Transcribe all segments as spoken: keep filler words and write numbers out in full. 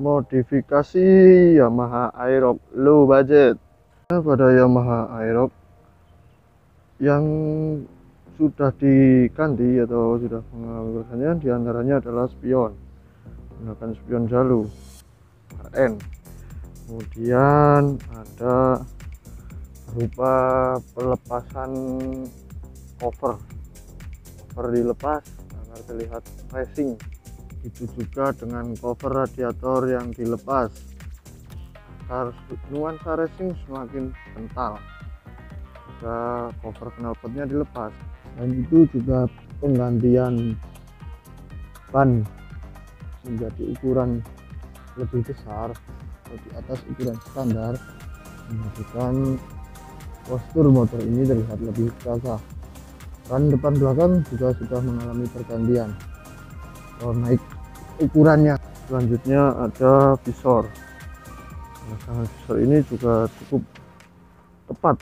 Modifikasi Yamaha Aerox low budget. Pada Yamaha Aerox yang sudah diganti atau sudah mengalami kerusakan diantaranya adalah spion, menggunakan spion Jalu R N, kemudian ada berupa pelepasan cover cover dilepas agar terlihat racing, itu juga dengan cover radiator yang dilepas agar nuansa racing semakin kental jika cover knalpotnya dilepas. Dan itu juga penggantian ban menjadi ukuran lebih besar di atas ukuran standar, menunjukkan postur motor ini terlihat lebih terasa. Ban depan belakang juga sudah mengalami pergantian atau naik ukurannya. Selanjutnya ada visor. Pemasangan visor ini juga cukup tepat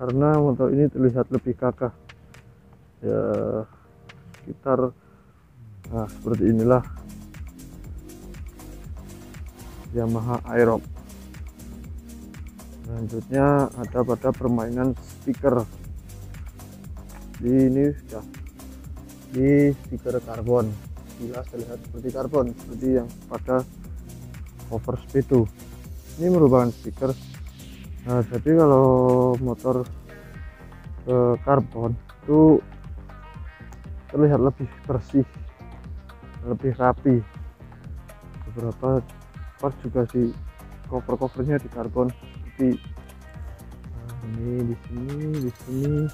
karena motor ini terlihat lebih gagah ya, sekitar nah seperti inilah Yamaha Aerox. Selanjutnya ada pada permainan stiker. Ini sudah di stiker karbon, jelas terlihat seperti karbon seperti yang pada cover speedo. Ini merupakan stiker. Nah, jadi kalau motor eh, karbon itu terlihat lebih bersih, lebih rapi. Beberapa part juga di cover-covernya di karbon seperti nah, ini di sini, di sini.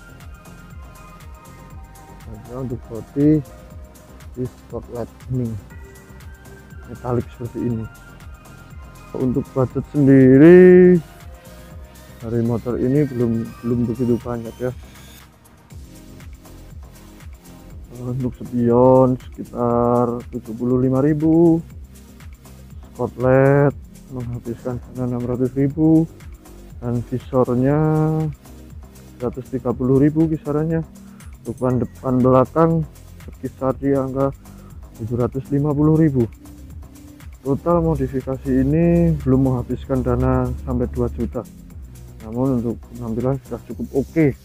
Nah, untuk body di spotlight kuning metalik seperti ini. Untuk budget sendiri dari motor ini belum belum begitu banyak ya. Untuk spion sekitar tujuh puluh lima ribu, spotlight menghabiskan enam ratus ribu, dan visornya seratus tiga puluh ribu kisarannya. Untuk ban depan belakang berkisar di angka tujuh ratus lima puluh ribu. Total modifikasi ini belum menghabiskan dana sampai dua juta, namun untuk penampilan sudah cukup oke okay.